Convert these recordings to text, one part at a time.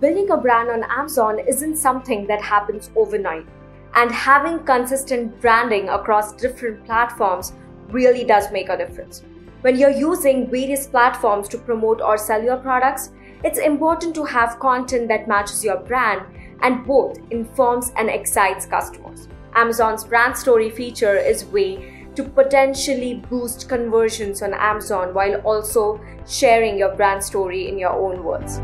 Building a brand on Amazon isn't something that happens overnight, and having consistent branding across different platforms really does make a difference. When you're using various platforms to promote or sell your products, it's important to have content that matches your brand and both informs and excites customers. Amazon's brand story feature is a way to potentially boost conversions on Amazon while also sharing your brand story in your own words.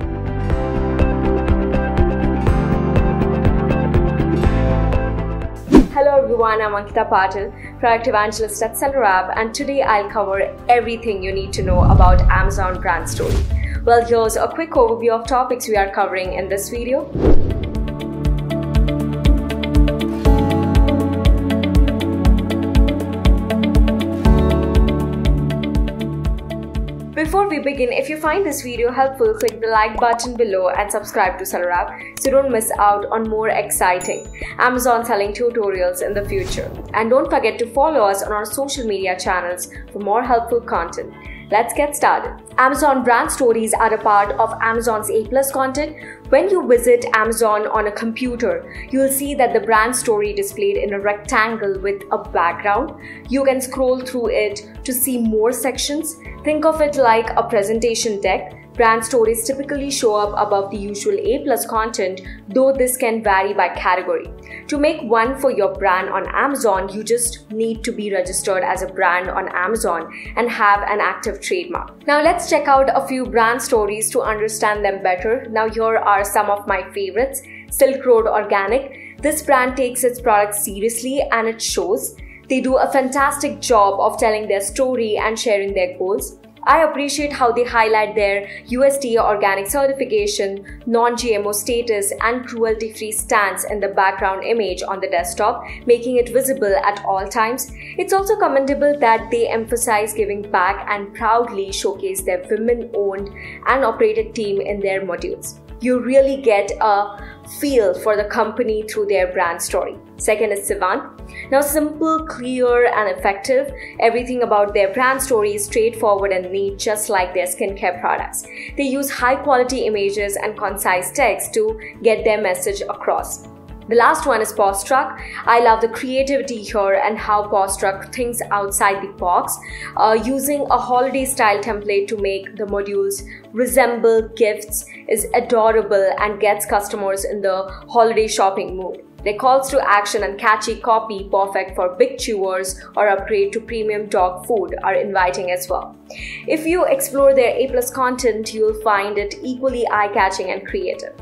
Hello everyone, I'm Ankita Patil, Product Evangelist at SellerApp, and today I'll cover everything you need to know about Amazon brand story. Well, here's a quick overview of topics we are covering in this video. Before we begin, if you find this video helpful, click the like button below and subscribe to SellerApp so don't miss out on more exciting Amazon selling tutorials in the future. And don't forget to follow us on our social media channels for more helpful content. Let's get started. Amazon brand stories are a part of Amazon's A+ content. When you visit Amazon on a computer, you'll see that the brand story displayed in a rectangle with a background. You can scroll through it to see more sections. Think of it like a presentation deck. Brand stories typically show up above the usual A+ content, though this can vary by category. To make one for your brand on Amazon, you just need to be registered as a brand on Amazon and have an active trademark. Now let's check out a few brand stories to understand them better. Now here are some of my favorites. Silk Road Organic. This brand takes its products seriously and it shows. They do a fantastic job of telling their story and sharing their goals. I appreciate how they highlight their USDA organic certification, non-GMO status, and cruelty-free stance in the background image on the desktop, making it visible at all times. It's also commendable that they emphasize giving back and proudly showcase their women-owned and operated team in their modules. You really get a feel for the company through their brand story. Second is Sivan. Now, simple, clear, and effective. Everything about their brand story is straightforward and neat, just like their skincare products. They use high-quality images and concise text to get their message across. The last one is Pawstruck. I love the creativity here and how Pawstruck thinks outside the box, using a holiday style template to make the modules resemble gifts is adorable and gets customers in the holiday shopping mood. Their calls to action and catchy copy, perfect for big chewers or upgrade to premium dog food, are inviting as well. If you explore their A+ content, you'll find it equally eye-catching and creative.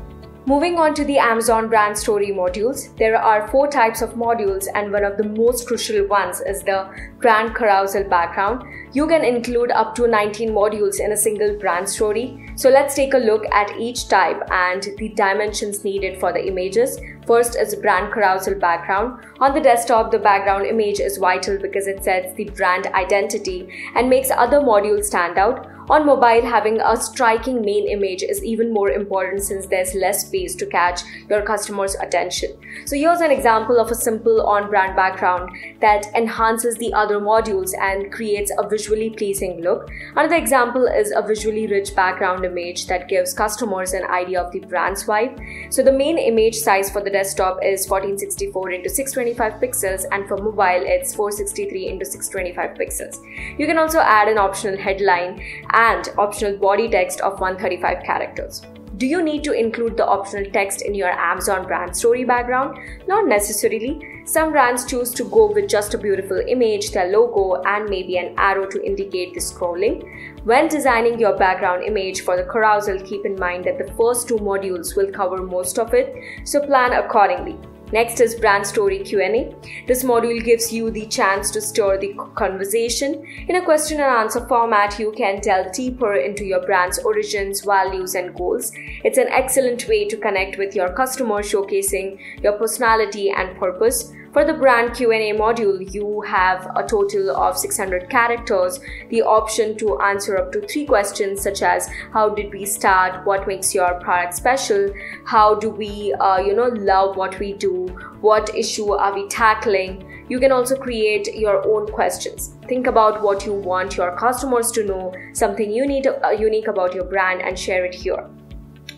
Moving on to the Amazon brand story modules, there are 4 types of modules, and one of the most crucial ones is the brand carousel background. You can include up to 19 modules in a single brand story. So let's take a look at each type and the dimensions needed for the images. First is brand carousel background. On the desktop, the background image is vital because it sets the brand identity and makes other modules stand out. On mobile, having a striking main image is even more important since there's less space to catch your customer's attention. So here's an example of a simple on-brand background that enhances the other modules and creates a visually pleasing look. Another example is a visually rich background image that gives customers an idea of the brand's vibe. So the main image size for the desktop is 1464x625 pixels, and for mobile it's 463x625 pixels. You can also add an optional headline and optional body text of 135 characters. Do you need to include the optional text in your Amazon brand story background? Not necessarily. Some brands choose to go with just a beautiful image, their logo, and maybe an arrow to indicate the scrolling. When designing your background image for the carousel, keep in mind that the first 2 modules will cover most of it, so plan accordingly. Next is brand story Q&A. This module gives you the chance to stir the conversation. In a question and answer format, you can delve deeper into your brand's origins, values, and goals. It's an excellent way to connect with your customer, showcasing your personality and purpose. For the brand Q&A module, you have a total of 600 characters, the option to answer up to 3 questions such as how did we start, what makes your product special, how do we love what we do, what issue are we tackling. You can also create your own questions. Think about what you want your customers to know, something unique about your brand, and share it here.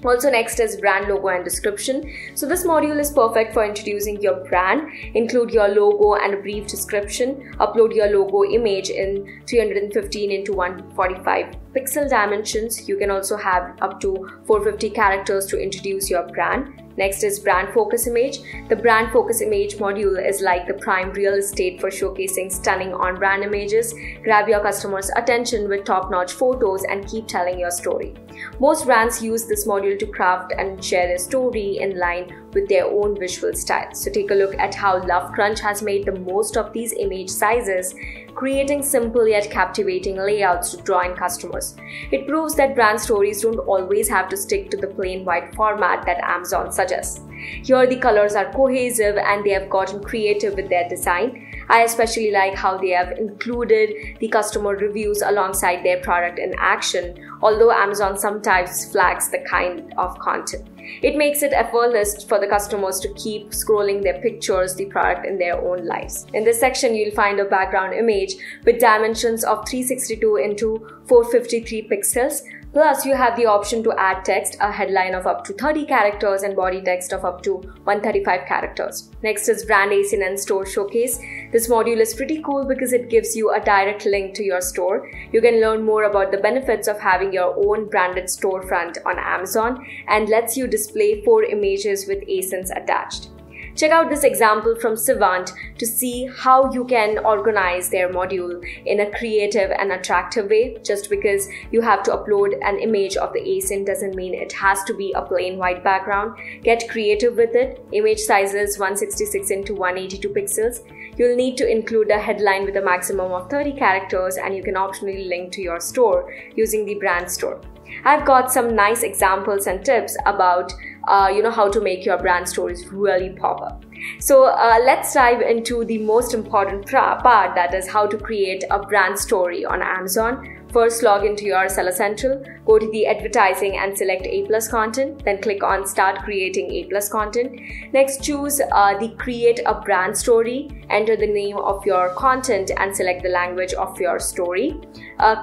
Also next is brand logo and description. So this module is perfect for introducing your brand. Include your logo and a brief description. Upload your logo image in 315x145 pixel dimensions. You can also have up to 450 characters to introduce your brand. Next is brand focus image. The brand focus image module is like the prime real estate for showcasing stunning on-brand images. Grab your customers' attention with top-notch photos and keep telling your story. Most brands use this module to craft and share their story in line with their own visual style. So take a look at how Love Crunch has made the most of these image sizes, creating simple yet captivating layouts to draw in customers. It proves that brand stories don't always have to stick to the plain white format that Amazon suggests. Here the colors are cohesive and they have gotten creative with their design. I especially like how they have included the customer reviews alongside their product in action, although Amazon sometimes flags the kind of content. It makes it effortless for the customers to keep scrolling their pictures, the product in their own lives. In this section, you'll find a background image with dimensions of 362x453 pixels. Plus, you have the option to add text, a headline of up to 30 characters and body text of up to 135 characters. Next is brand ASIN and store showcase. This module is pretty cool because it gives you a direct link to your store. You can learn more about the benefits of having your own branded storefront on Amazon and lets you display 4 images with ASINs attached. Check out this example from Savant to see how you can organize their module in a creative and attractive way. Just because you have to upload an image of the ASIN doesn't mean it has to be a plain white background. Get creative with it. Image sizes 166x182 pixels. You'll need to include a headline with a maximum of 30 characters, and you can optionally link to your store using the brand store. I've got some nice examples and tips about how to make your brand stories really pop up. So let's dive into the most important part, that is how to create a brand story on Amazon. First, log into your Seller Central, go to the advertising and select A+ Content, then click on Start Creating A+ Content. Next, choose the Create a Brand Story, enter the name of your content and select the language of your story.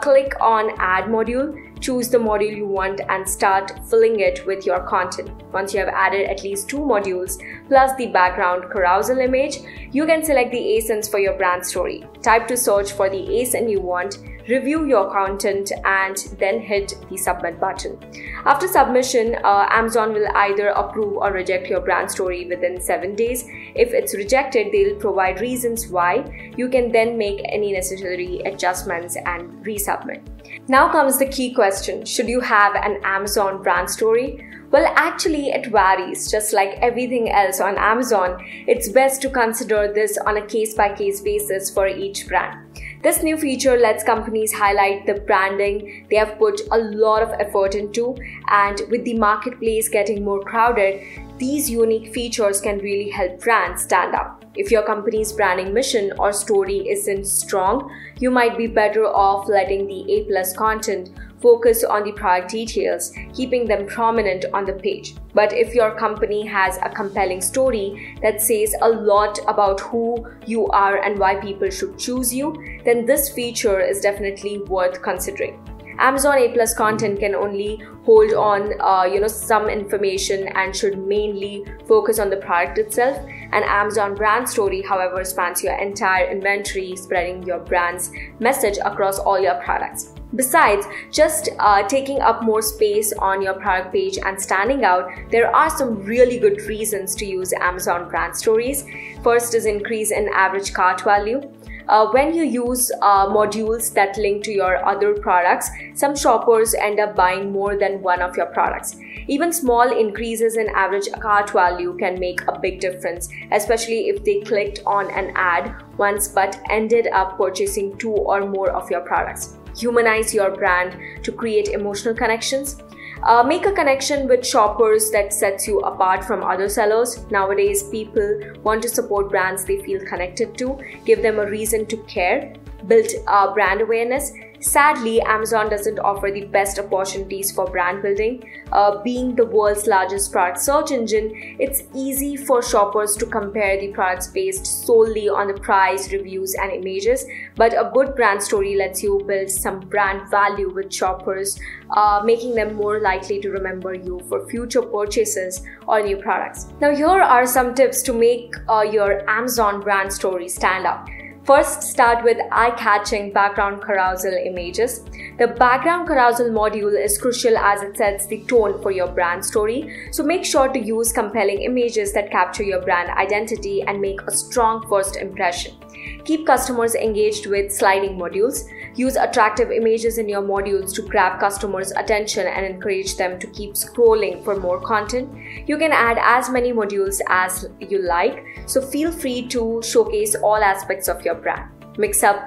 Click on Add Module, choose the module you want and start filling it with your content. Once you have added at least 2 modules plus the background carousel image, you can select the ASINs for your brand story. Type to search for the ASIN you want, review your content and then hit the submit button. After submission, Amazon will either approve or reject your brand story within 7 days. If it's rejected, they'll provide reasons why. You can then make any necessary adjustments and resubmit. Now comes the key question, should you have an Amazon brand story? Well, actually it varies. Just like everything else on Amazon, it's best to consider this on a case-by-case basis for each brand. This new feature lets companies highlight the branding they have put a lot of effort into, and with the marketplace getting more crowded, these unique features can really help brands stand out. If your company's branding mission or story isn't strong, you might be better off letting the A+ content focus on the product details, keeping them prominent on the page. But if your company has a compelling story that says a lot about who you are and why people should choose you, then this feature is definitely worth considering. Amazon A+ Content can only hold on some information and should mainly focus on the product itself. An Amazon brand story, however, spans your entire inventory, spreading your brand's message across all your products. Besides just taking up more space on your product page and standing out, there are some really good reasons to use Amazon brand stories. First is increase in average cart value. When you use modules that link to your other products, some shoppers end up buying more than one of your products. Even small increases in average cart value can make a big difference, especially if they clicked on an ad once but ended up purchasing 2 or more of your products. Humanize your brand to create emotional connections. Make a connection with shoppers that sets you apart from other sellers. Nowadays, people want to support brands they feel connected to. Give them a reason to care. Build brand awareness. Sadly, Amazon doesn't offer the best opportunities for brand building. Being the world's largest product search engine, it's easy for shoppers to compare the products based solely on the price, reviews, and images. But a good brand story lets you build some brand value with shoppers, making them more likely to remember you for future purchases or new products. Now, here are some tips to make your Amazon brand story stand out. First, start with eye-catching background carousel images. The background carousel module is crucial as it sets the tone for your brand story. So make sure to use compelling images that capture your brand identity and make a strong first impression. Keep customers engaged with sliding modules. Use attractive images in your modules to grab customers' attention and encourage them to keep scrolling for more content. You can add as many modules as you like, so feel free to showcase all aspects of your brand. Mix up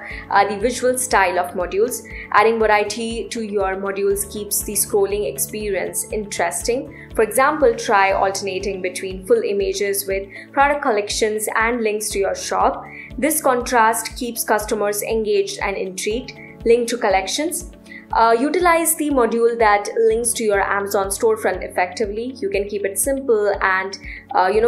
the visual style of modules. Adding variety to your modules keeps the scrolling experience interesting. For example, try alternating between full images with product collections and links to your shop. This contrast keeps customers engaged and intrigued. Link to collections. Utilize the module that links to your Amazon storefront effectively. You can keep it simple and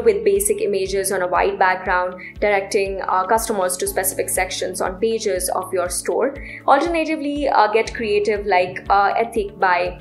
with basic images on a white background, directing customers to specific sections on pages of your store. Alternatively, get creative like Ethic by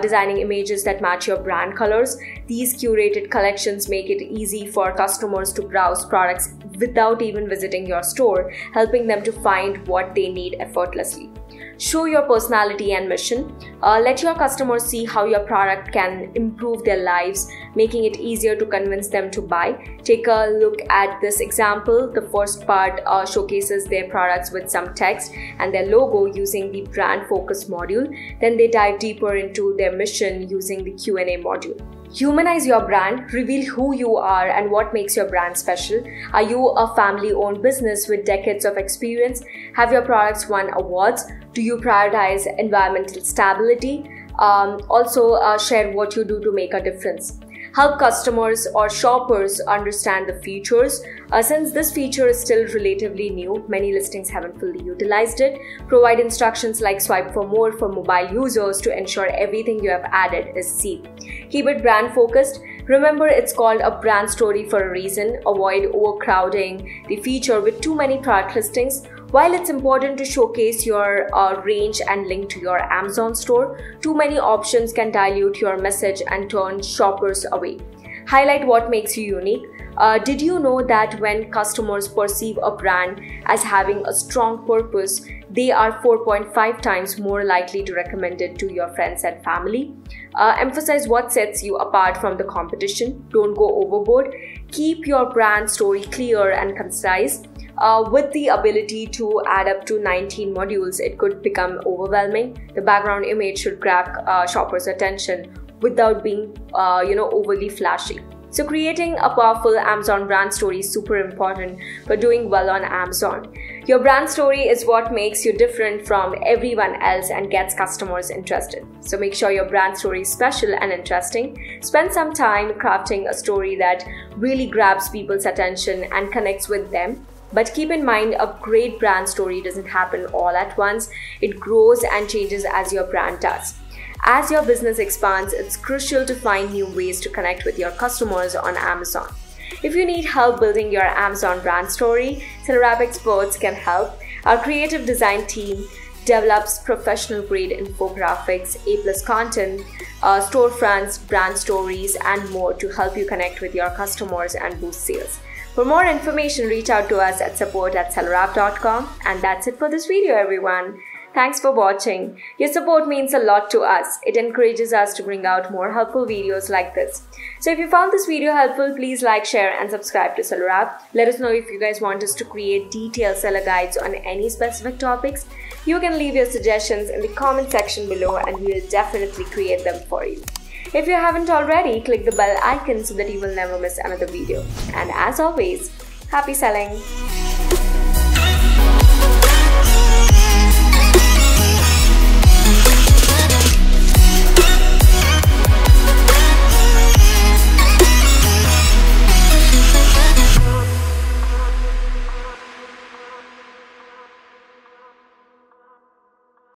designing images that match your brand colors. These curated collections make it easy for customers to browse products without even visiting your store, helping them to find what they need effortlessly. Show your personality and mission. Let your customers see how your product can improve their lives, making it easier to convince them to buy. Take a look at this example. The first part showcases their products with some text and their logo using the brand focus module. Then they dive deeper into their mission using the Q&A module. Humanize your brand. Reveal who you are and what makes your brand special. Are you a family-owned business with decades of experience? Have your products won awards? Do you prioritize environmental stability? Share what you do to make a difference. Help customers or shoppers understand the features. Since this feature is still relatively new, many listings haven't fully utilized it. Provide instructions like swipe for more for mobile users to ensure everything you have added is seen. Keep it brand focused. Remember, it's called a brand story for a reason. Avoid overcrowding the feature with too many product listings. While it's important to showcase your range and link to your Amazon store, too many options can dilute your message and turn shoppers away. Highlight what makes you unique. Did you know that when customers perceive a brand as having a strong purpose, they are 4.5 times more likely to recommend it to your friends and family? Emphasize what sets you apart from the competition. Don't go overboard. Keep your brand story clear and concise. With the ability to add up to 19 modules, it could become overwhelming. The background image should grab shoppers' attention without being, overly flashy. So creating a powerful Amazon brand story is super important for doing well on Amazon. Your brand story is what makes you different from everyone else and gets customers interested. So make sure your brand story is special and interesting. Spend some time crafting a story that really grabs people's attention and connects with them. But keep in mind, a great brand story doesn't happen all at once. It grows and changes as your brand does. As your business expands, it's crucial to find new ways to connect with your customers on Amazon. If you need help building your Amazon brand story, SellerApp experts can help. Our creative design team develops professional-grade infographics, A+ content, storefronts, brand stories, and more to help you connect with your customers and boost sales. For more information, reach out to us at support@sellerapp.com. And that's it for this video, everyone. Thanks for watching. Your support means a lot to us. It encourages us to bring out more helpful videos like this. So if you found this video helpful, please like, share, and subscribe to SellerApp. Let us know if you guys want us to create detailed seller guides on any specific topics. You can leave your suggestions in the comment section below and we will definitely create them for you. If you haven't already, click the bell icon so that you will never miss another video. And as always, happy selling!